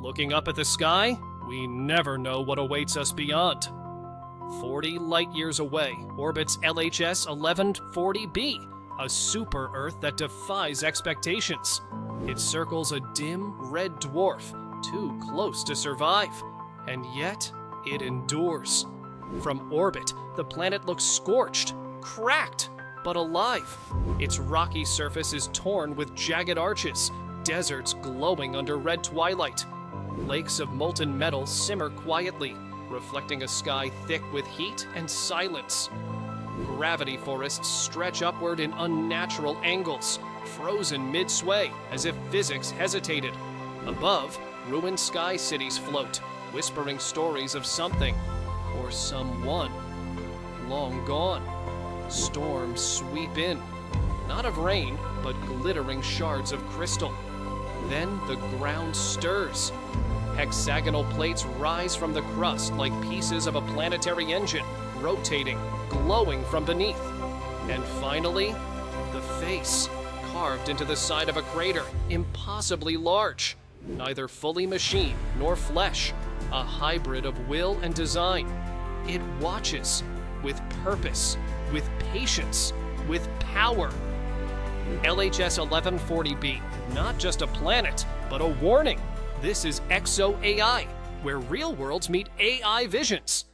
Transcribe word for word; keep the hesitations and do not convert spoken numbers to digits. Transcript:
Looking up at the sky, we never know what awaits us beyond. forty light-years away orbits L H S eleven forty b, a super-Earth that defies expectations. It circles a dim red dwarf, too close to survive, and yet it endures. From orbit, the planet looks scorched, cracked, but alive. Its rocky surface is torn with jagged arches, deserts glowing under red twilight. Lakes of molten metal simmer quietly, reflecting a sky thick with heat and silence. Gravity forests stretch upward in unnatural angles, frozen mid-sway as if physics hesitated. Above, ruined sky cities float, whispering stories of something or someone long gone. Storms sweep in, not of rain, but glittering shards of crystal. Then the ground stirs. Hexagonal plates rise from the crust like pieces of a planetary engine, rotating, glowing from beneath. And finally, the face, carved into the side of a crater, impossibly large. Neither fully machine nor flesh, a hybrid of will and design. It watches, with purpose, with patience, with power. L H S eleven forty b, not just a planet, but a warning. This is ExoAI, where real worlds meet A I visions.